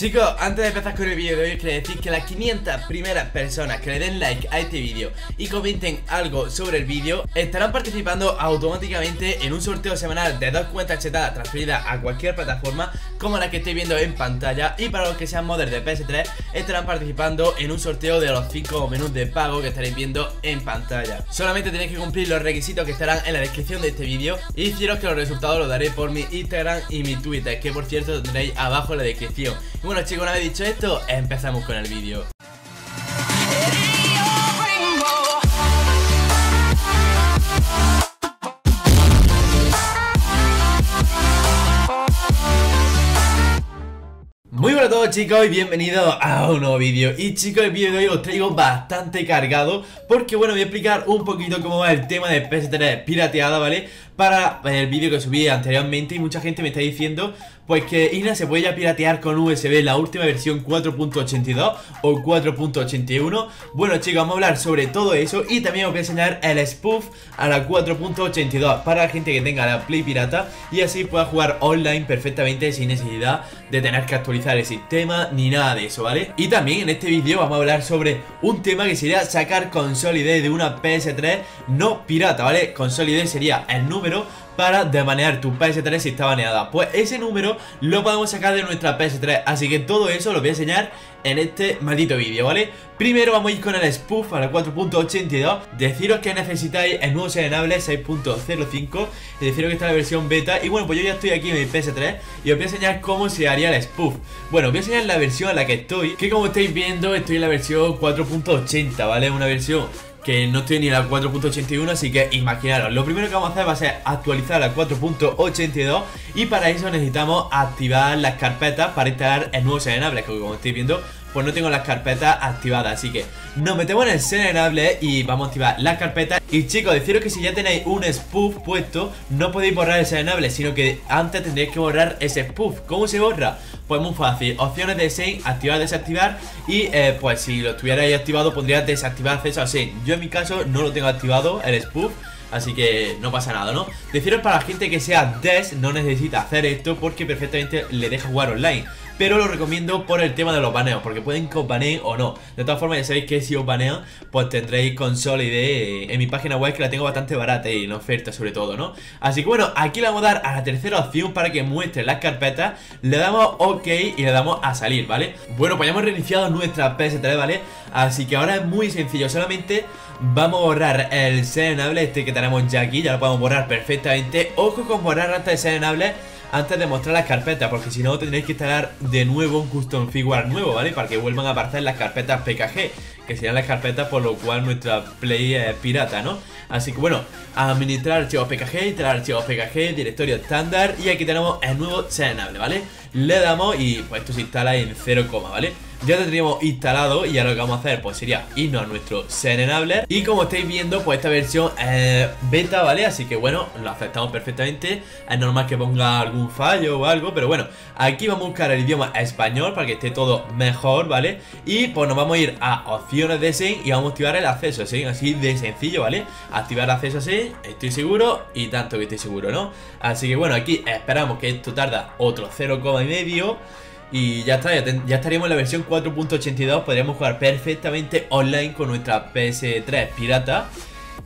Chicos, antes de empezar con el vídeo de hoy, quiero decir que las 500 primeras personas que le den like a este vídeo y comenten algo sobre el vídeo estarán participando automáticamente en un sorteo semanal de 2 cuentas chetadas transferidas a cualquier plataforma como la que estoy viendo en pantalla. Y para los que sean modders de PS3 estarán participando en un sorteo de los 5 menús de pago que estaréis viendo en pantalla. Solamente tenéis que cumplir los requisitos que estarán en la descripción de este vídeo, y deciros que los resultados los daré por mi Instagram y mi Twitter, que por cierto tendréis abajo en la descripción. Bueno chicos, una vez dicho esto, empezamos con el vídeo. Muy buenas a todos chicos y bienvenidos a un nuevo vídeo. Y chicos, el vídeo de hoy os traigo bastante cargado, porque bueno, voy a explicar un poquito cómo va el tema de PS3 pirateada, ¿vale? Para el vídeo que subí anteriormente, y mucha gente me está diciendo pues que Ina se puede ya piratear con USB la última versión 4.82 o 4.81. Bueno chicos, vamos a hablar sobre todo eso, y también os voy a enseñar el spoof a la 4.82 para la gente que tenga la Play pirata y así pueda jugar online perfectamente sin necesidad de tener que actualizar el sistema ni nada de eso, ¿vale? Y también en este vídeo vamos a hablar sobre un tema que sería sacar Console ID de una PS3 no pirata, ¿vale? Console ID sería el número para desbanear tu PS3 si está baneada. Pues ese número lo podemos sacar de nuestra PS3, así que todo eso lo voy a enseñar en este maldito vídeo, ¿vale? Primero vamos a ir con el spoof a la 4.82. deciros que necesitáis el nuevo serenable 6.05, y deciros que está la versión beta. Y bueno, pues yo ya estoy aquí en mi PS3 y os voy a enseñar cómo se haría el spoof. Bueno, os voy a enseñar la versión en la que estoy, que como estáis viendo estoy en la versión 4.80, ¿vale? Una versión que no estoy ni en la 4.81, así que imaginaros. Lo primero que vamos a hacer va a ser actualizar la 4.82, y para eso necesitamos activar las carpetas para instalar el nuevo serenable, que como estáis viendo pues no tengo las carpetas activadas, así que nos metemos en el serenable y vamos a activar las carpetas. Y chicos, deciros que si ya tenéis un spoof puesto no podéis borrar el serenable, sino que antes tendréis que borrar ese spoof. ¿Cómo se borra? Pues muy fácil, opciones de sync, activar, desactivar. Y pues si lo tuvierais activado pondría desactivar acceso a sync. Yo en mi caso no lo tengo activado el spoof, así que no pasa nada, ¿no? Deciros para la gente que sea DES no necesita hacer esto porque perfectamente le deja jugar online, pero lo recomiendo por el tema de los baneos, porque pueden que os baneen o no. De todas formas ya sabéis que si os banean pues tendréis Console ID en mi página web, que la tengo bastante barata y en oferta sobre todo, ¿no? Así que bueno, aquí le vamos a dar a la tercera opción para que muestre las carpetas. Le damos OK y le damos a salir, ¿vale? Bueno, pues ya hemos reiniciado nuestra PS3, ¿vale? Así que ahora es muy sencillo, solamente vamos a borrar el serenable este que tenemos ya aquí, ya lo podemos borrar perfectamente. Ojo con borrar hasta el serenable antes de mostrar las carpetas, porque si no tendréis que instalar de nuevo un custom firmware nuevo, ¿vale? Para que vuelvan a aparecer las carpetas PKG, que serían las carpetas por lo cual nuestra Play es pirata, ¿no? Así que bueno, administrar archivos PKG, instalar archivos PKG, directorio estándar, y aquí tenemos el nuevo serenable, ¿vale? Le damos y pues esto se instala en 0, ¿vale? Ya lo tendríamos instalado, y ahora lo que vamos a hacer pues sería irnos a nuestro serenable. Y como estáis viendo pues esta versión beta, ¿vale? Así que bueno, lo aceptamos perfectamente. Es normal que ponga algún fallo o algo, pero bueno, aquí vamos a buscar el idioma español para que esté todo mejor, ¿vale? Y pues nos vamos a ir a opciones de sync y vamos a activar el acceso sync, así de sencillo, ¿vale? Activar acceso sync, estoy seguro, y tanto que estoy seguro, ¿no? Así que bueno, aquí esperamos que esto tarda otro 0,5 y ya está, ya estaríamos en la versión 4.82, podríamos jugar perfectamente online con nuestra PS3 pirata.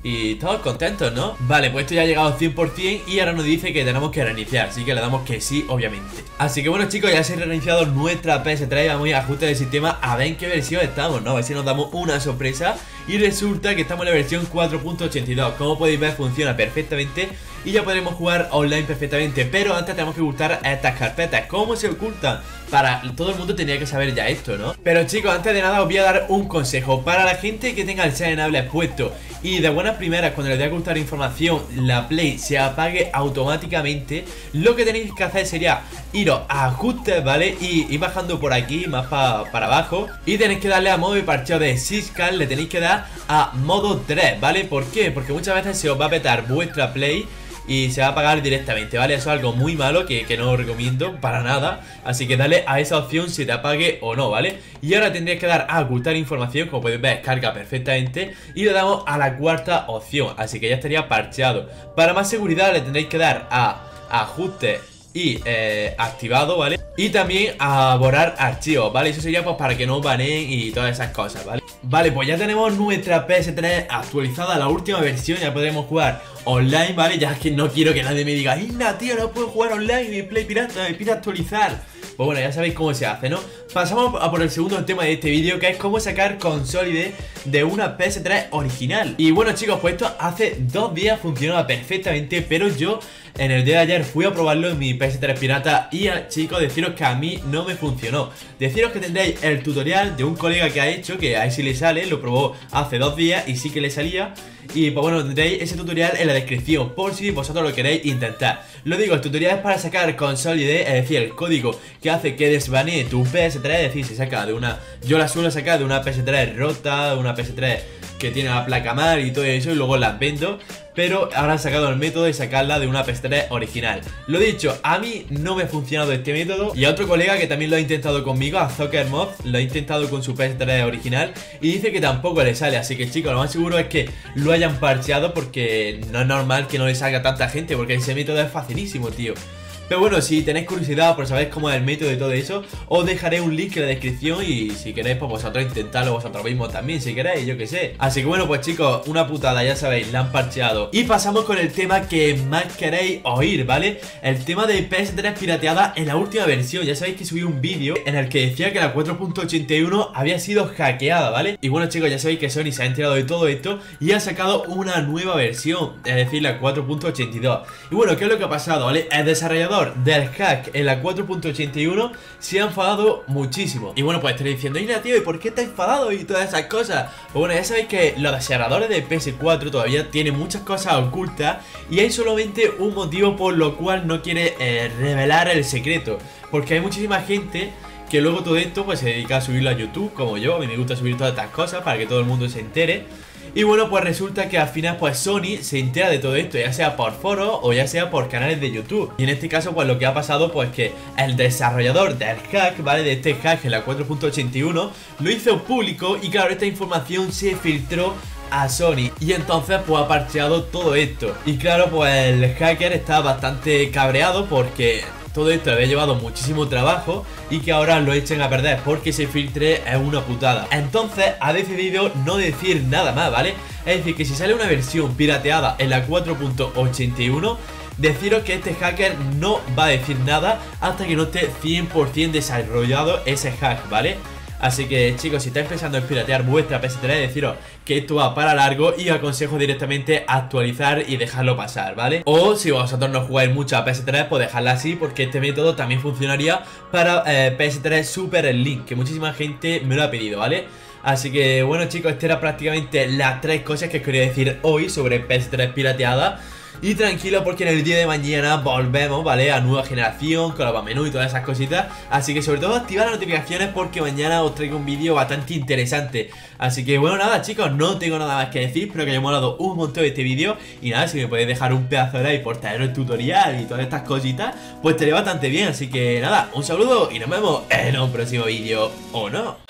Y estamos contentos, ¿no? Vale, pues esto ya ha llegado al 100% y ahora nos dice que tenemos que reiniciar, así que le damos que sí, obviamente. Así que bueno chicos, ya se ha reiniciado nuestra PS3, y vamos a ir a ajustes del sistema a ver en qué versión estamos, ¿no? A ver si nos damos una sorpresa, y resulta que estamos en la versión 4.82. Como podéis ver funciona perfectamente y ya podremos jugar online perfectamente, pero antes tenemos que ocultar estas carpetas. ¿Cómo se ocultan? Para todo el mundo tenía que saber ya esto, ¿no? Pero chicos, antes de nada os voy a dar un consejo para la gente que tenga el serenable puesto y de buenas primeras cuando les dé a ocultar información la Play se apague automáticamente. Lo que tenéis que hacer sería iros a ajustes, ¿vale? Y ir bajando por aquí, más para abajo, y tenéis que darle a modo y parcheo de Syscall, le tenéis que dar a modo 3, ¿vale? ¿Por qué? Porque muchas veces se os va a petar vuestra Play y se va a apagar directamente, ¿vale? Eso es algo muy malo que no os recomiendo para nada, así que dale a esa opción si te apague o no, ¿vale? Y ahora tendríais que dar a ocultar información, como podéis ver carga perfectamente, y le damos a la cuarta opción, así que ya estaría parcheado. Para más seguridad le tendréis que dar a ajuste y activado, ¿vale? Y también a borrar archivos, ¿vale? Eso sería pues para que no baneen y todas esas cosas, ¿vale? Vale, pues ya tenemos nuestra PS3 actualizada, la última versión, ya podremos jugar online, ¿vale? Ya es que no quiero que nadie me diga, Isna, tío, no puedo jugar online, mi Play Pirata, me pide actualizar. Pues bueno, ya sabéis cómo se hace, ¿no? Pasamos a por el segundo tema de este vídeo, que es cómo sacar Consolidate de una PS3 original. Y bueno, chicos, pues esto hace 2 días funcionaba perfectamente, pero yo en el día de ayer fui a probarlo en mi PS3 pirata y, chicos, deciros que a mí no me funcionó. Deciros que tendréis el tutorial de un colega que ha hecho, que ahí sí le sale, lo probó hace 2 días y sí que le salía. Y pues bueno, tendréis ese tutorial en la descripción por si vosotros lo queréis intentar. Lo digo, el tutorial es para sacar Consolidate, es decir, el código que hace que desbanee tu PS3. Es decir, se saca de una... yo la suelo sacar de una PS3 rota, de una PS3 que tiene la placa mal y todo eso, y luego las vendo. Pero ahora han sacado el método de sacarla de una PS3 original. Lo dicho, a mí no me ha funcionado este método. Y a otro colega que también lo ha intentado conmigo, a Zuckermob, lo ha intentado con su PS3 original y dice que tampoco le sale. Así que, chicos, lo más seguro es que lo hayan parcheado, porque no es normal que no le salga a tanta gente, porque ese método es facilísimo, tío. Pero bueno, si tenéis curiosidad por saber cómo es el método y todo eso, os dejaré un link en la descripción y si queréis, pues vosotros intentadlo vosotros mismos también, si queréis, yo que sé. Así que bueno, pues chicos, una putada, ya sabéis, la han parcheado. Y pasamos con el tema que más queréis oír, ¿vale? El tema de PS3 pirateada en la última versión. Ya sabéis que subí un vídeo en el que decía que la 4.81 había sido hackeada, ¿vale? Y bueno, chicos, ya sabéis que Sony se ha enterado de todo esto y ha sacado una nueva versión, es decir, la 4.82. Y bueno, ¿qué es lo que ha pasado, vale? El desarrollador del hack en la 4.81 se ha enfadado muchísimo. Y bueno, pues estaréis diciendo, Isna, tío, ¿y por qué te has enfadado? Y todas esas cosas. Pues bueno, ya sabéis que los desarrolladores de PS4 todavía tienen muchas cosas ocultas y hay solamente un motivo por lo cual no quiere revelar el secreto, porque hay muchísima gente que luego todo esto pues se dedica a subirlo a YouTube, como yo. A mí me gusta subir todas estas cosas para que todo el mundo se entere. Y bueno, pues resulta que al final pues Sony se entera de todo esto, ya sea por foros o ya sea por canales de YouTube. Y en este caso pues lo que ha pasado pues que el desarrollador del hack, ¿vale? De este hack en la 4.81 lo hizo público y claro, esta información se filtró a Sony y entonces pues ha parcheado todo esto. Y claro, pues el hacker está bastante cabreado porque todo esto le había llevado muchísimo trabajo y que ahora lo echen a perder porque se filtre es una putada. Entonces ha decidido no decir nada más, ¿vale? Es decir, que si sale una versión pirateada en la 4.81, deciros que este hacker no va a decir nada hasta que no esté 100% desarrollado ese hack, ¿vale? Así que, chicos, si estáis pensando en piratear vuestra PS3, deciros que esto va para largo y aconsejo directamente actualizar y dejarlo pasar, ¿vale? O si vosotros no jugáis mucho a PS3, pues dejadla así, porque este método también funcionaría para PS3 Super Link, que muchísima gente me lo ha pedido, ¿vale? Así que, bueno, chicos, estas eran prácticamente las 3 cosas que os quería decir hoy sobre PS3 pirateada. Y tranquilo, porque en el día de mañana volvemos, ¿vale? A nueva generación, con los menú y todas esas cositas. Así que sobre todo activad las notificaciones porque mañana os traigo un vídeo bastante interesante. Así que bueno, nada, chicos, no tengo nada más que decir. Espero que hayáis molado un montón de este vídeo. Y nada, si me podéis dejar un pedazo de like por traer el tutorial y todas estas cositas, pues estaría bastante bien. Así que nada, un saludo y nos vemos en un próximo vídeo, ¿o no?